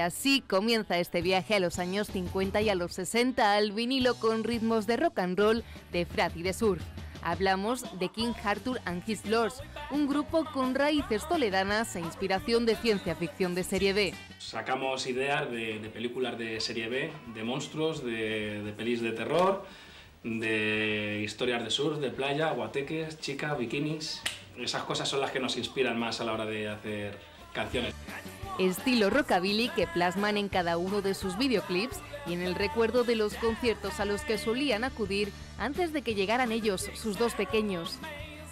así comienza este viaje a los años 50 y a los 60 al vinilo con ritmos de rock and roll, de frat y de surf. Hablamos de King Arthur and his Lords, un grupo con raíces toledanas e inspiración de ciencia ficción de serie B. Sacamos ideas de películas de serie B, de monstruos, de pelis de terror, de historias de surf, de playa, guateques, chicas, bikinis. Esas cosas son las que nos inspiran más a la hora de hacer canciones. Estilo rockabilly que plasman en cada uno de sus videoclips y en el recuerdo de los conciertos a los que solían acudir antes de que llegaran ellos, sus dos pequeños.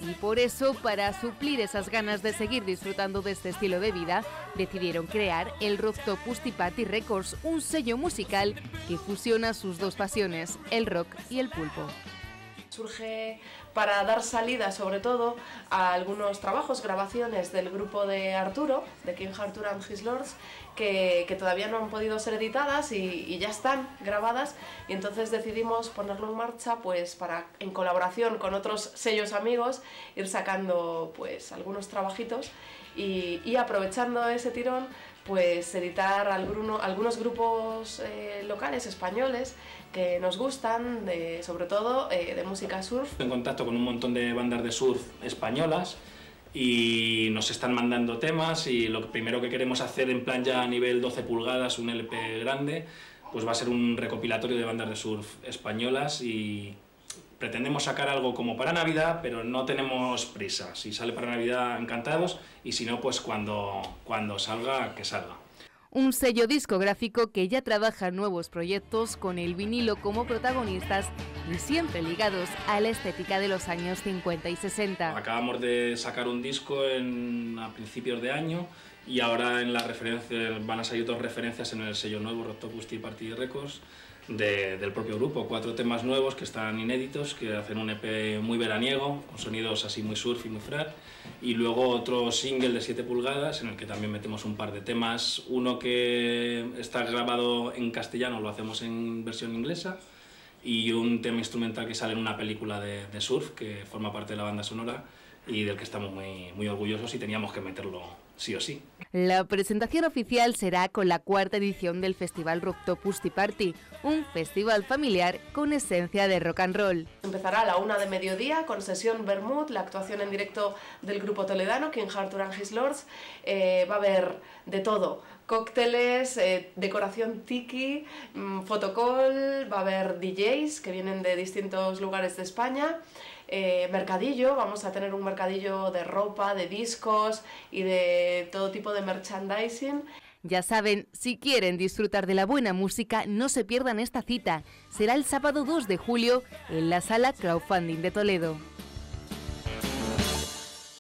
Y por eso, para suplir esas ganas de seguir disfrutando de este estilo de vida, decidieron crear el Rocktopus Party Records, un sello musical que fusiona sus dos pasiones, el rock y el pulpo. Surge para dar salida, sobre todo, a algunos trabajos, grabaciones del grupo de Arturo, de King Arthur and his Lords, que todavía no han podido ser editadas y ya están grabadas, y entonces decidimos ponerlo en marcha, pues, para, en colaboración con otros sellos amigos, ir sacando, pues, algunos trabajitos y aprovechando ese tirón, pues editar algunos grupos locales españoles que nos gustan, sobre todo de música surf. Estoy en contacto con un montón de bandas de surf españolas y nos están mandando temas, y lo primero que queremos hacer, en plan ya a nivel 12 pulgadas, un LP grande, pues va a ser un recopilatorio de bandas de surf españolas, y pretendemos sacar algo como para Navidad, pero no tenemos prisa. Si sale para Navidad, encantados, y si no, pues cuando salga, que salga. Un sello discográfico que ya trabaja nuevos proyectos con el vinilo como protagonistas y siempre ligados a la estética de los años 50 y 60. Acabamos de sacar un disco a principios de año, y ahora en las referencias van a salir dos referencias en el sello nuevo, Rocktopus Party Records, del propio grupo. 4 temas nuevos que están inéditos, que hacen un EP muy veraniego, con sonidos así muy surf y muy frat, y luego otro single de 7 pulgadas en el que también metemos un par de temas, uno que está grabado en castellano, lo hacemos en versión inglesa, y un tema instrumental que sale en una película de surf que forma parte de la banda sonora y del que estamos muy, muy orgullosos, y teníamos que meterlo sí o sí. La presentación oficial será con la 4ª edición del Festival Rocktopus Party, un festival familiar con esencia de rock and roll. Empezará a la 1 de mediodía con sesión vermut, la actuación en directo del grupo toledano King Arthur and his Lords. Va a haber de todo, cócteles, decoración tiki, fotocall, va a haber DJs que vienen de distintos lugares de España, mercadillo, vamos a tener un mercadillo de ropa, de discos y de todo tipo de merchandising. Ya saben, si quieren disfrutar de la buena música, no se pierdan esta cita. Será el sábado 2 de julio en la Sala Crowdfunding de Toledo.